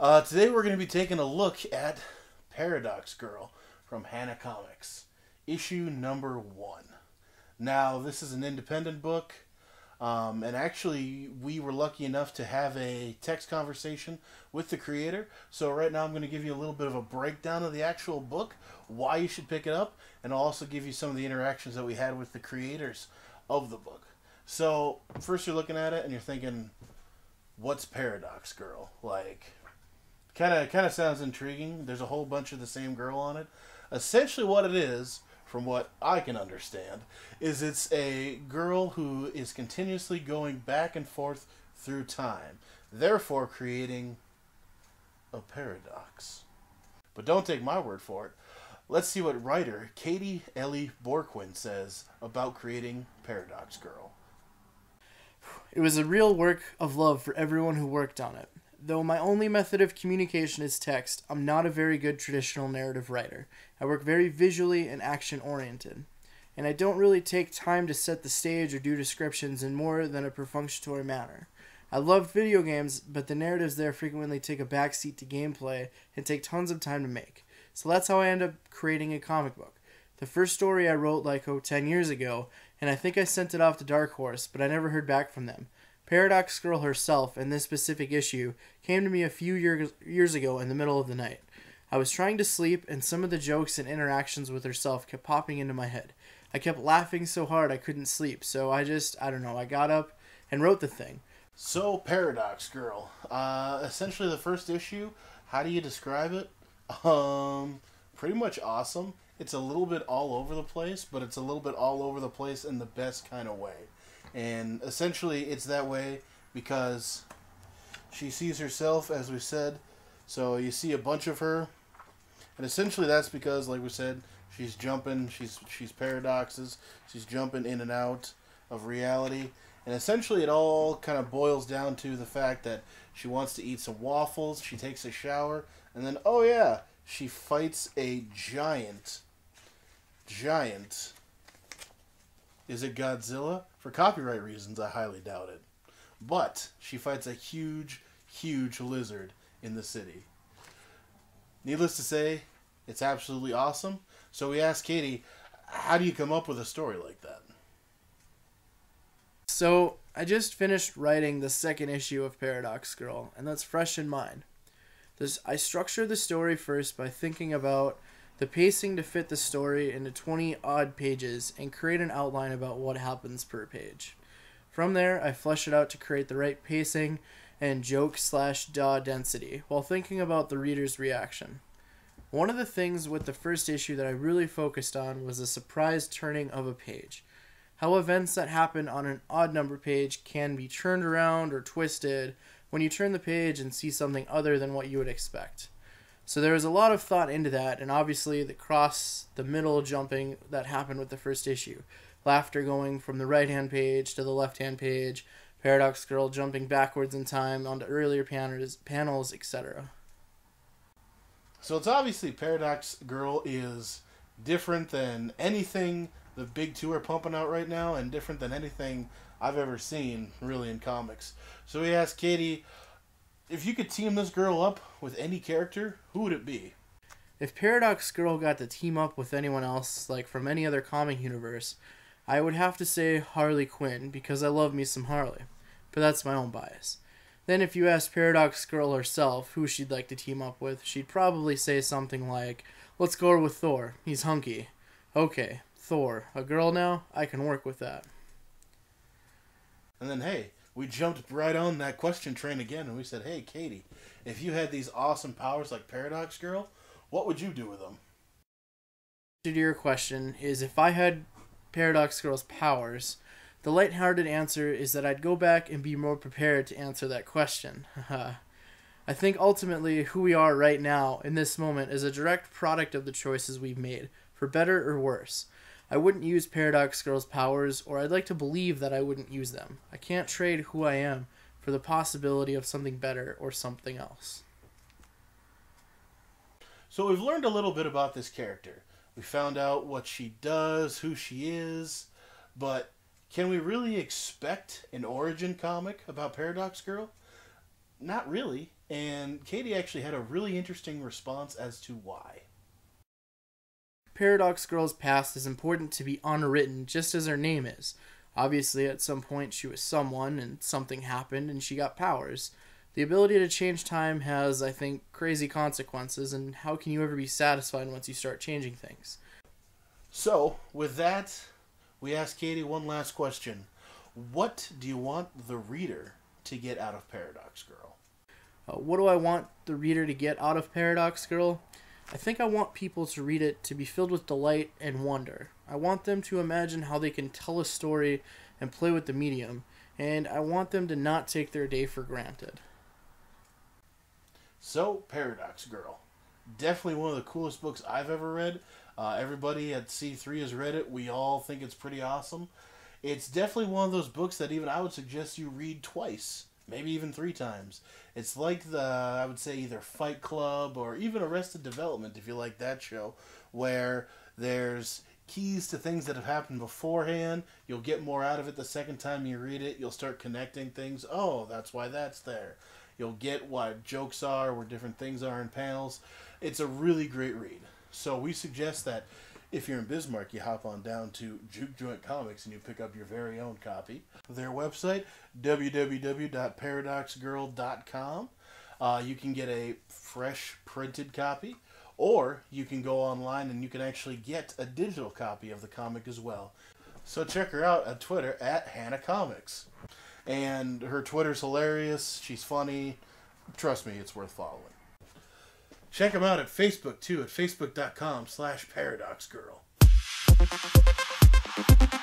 Today we're going to be taking a look at Paradox Girl from Hana Comics, issue number 1. Now, this is an independent book, and actually we were lucky enough to have a text conversation with the creator, so right now I'm going to give you a little bit of a breakdown of the actual book, why you should pick it up, and I'll also give you some of the interactions that we had with the creators of the book. So, first you're looking at it and you're thinking, what's Paradox Girl? Like, kind of sounds intriguing. There's a whole bunch of the same girl on it. Essentially what it is, from what I can understand, is it's a girl who is continuously going back and forth through time, therefore creating a paradox. But don't take my word for it. Let's see what writer Katie Ellie Borquin says about creating Paradox Girl. It was a real work of love for everyone who worked on it. Though my only method of communication is text, I'm not a very good traditional narrative writer. I work very visually and action-oriented, and I don't really take time to set the stage or do descriptions in more than a perfunctory manner. I loved video games, but the narratives there frequently take a backseat to gameplay and take tons of time to make. So that's how I end up creating a comic book. The first story I wrote like 10 years ago, and I think I sent it off to Dark Horse, but I never heard back from them. Paradox Girl herself, in this specific issue, came to me a few years ago in the middle of the night. I was trying to sleep, and some of the jokes and interactions with herself kept popping into my head. I kept laughing so hard I couldn't sleep, so I got up and wrote the thing. So, Paradox Girl. Essentially the first issue, how do you describe it? Pretty much awesome. It's a little bit all over the place, but it's a little bit all over the place in the best kind of way. And essentially it's that way because she sees herself, as we said, so you see a bunch of her, and essentially that's because, like we said, she's jumping, she's paradoxes, she's jumping in and out of reality, and essentially it all kind of boils down to the fact that she wants to eat some waffles, she takes a shower, and then, oh yeah, she fights a giant, is it Godzilla? For copyright reasons, I highly doubt it. But she fights a huge, huge lizard in the city. Needless to say, it's absolutely awesome. So we asked Katie, how do you come up with a story like that? So I just finished writing the second issue of Paradox Girl, and that's fresh in mind. I structured the story first by thinking about the pacing to fit the story into 20-odd pages and create an outline about what happens per page. From there, I flesh it out to create the right pacing and joke/DAW density while thinking about the reader's reaction. One of the things with the first issue that I really focused on was the surprise turning of a page. How events that happen on an odd number page can be turned around or twisted when you turn the page and see something other than what you would expect. So there was a lot of thought into that, and obviously the middle jumping that happened with the first issue. Laughter going from the right-hand page to the left-hand page, Paradox Girl jumping backwards in time onto earlier panels, etc. So it's obviously Paradox Girl is different than anything the big two are pumping out right now, and different than anything I've ever seen, really, in comics. So we asked Katie, if you could team this girl up with any character, who would it be? If Paradox Girl got to team up with anyone else, like from any other comic universe, I would have to say Harley Quinn, because I love me some Harley. But that's my own bias. Then if you asked Paradox Girl herself who she'd like to team up with, she'd probably say something like, let's go with Thor. He's hunky. Okay, Thor. A girl now? I can work with that. And then, hey, we jumped right on that question train again, and we said, hey, Katie, if you had these awesome powers like Paradox Girl, what would you do with them? The answer to your question is, if I had Paradox Girl's powers, the lighthearted answer is that I'd go back and be more prepared to answer that question. I think ultimately who we are right now in this moment is a direct product of the choices we've made, for better or worse. I wouldn't use Paradox Girl's powers, or I'd like to believe that I wouldn't use them. I can't trade who I am for the possibility of something better or something else. So we've learned a little bit about this character. We found out what she does, who she is, but can we really expect an origin comic about Paradox Girl? Not really. And Katie actually had a really interesting response as to why. Paradox Girl's past is important to be unwritten, just as her name is. Obviously, at some point she was someone, and something happened, and she got powers. The ability to change time has, I think, crazy consequences, and how can you ever be satisfied once you start changing things? So, with that, we ask Katie one last question. What do you want the reader to get out of Paradox Girl? What do I want the reader to get out of Paradox Girl? I think I want people to read it to be filled with delight and wonder. I want them to imagine how they can tell a story and play with the medium, and I want them to not take their day for granted. So, Paradox Girl. Definitely one of the coolest books I've ever read. Everybody at C3 has read it. We all think it's pretty awesome. It's definitely one of those books that even I would suggest you read twice, maybe even 3 times. It's like the, I would say, either Fight Club or even Arrested Development, if you like that show, where there's keys to things that have happened beforehand. You'll get more out of it the second time you read it. You'll start connecting things. Oh, that's why that's there. You'll get what jokes are, where different things are in panels. It's a really great read. So we suggest that if you're in Bismarck, you hop on down to Juke Joint Comics and you pick up your very own copy. Their website, www.paradoxgirl.com. You can get a fresh printed copy, or you can go online and you can actually get a digital copy of the comic as well. So check her out on Twitter at Hannah Comics. And her Twitter's hilarious. She's funny. Trust me, it's worth following. Check them out at Facebook, too, at facebook.com/paradoxgirl.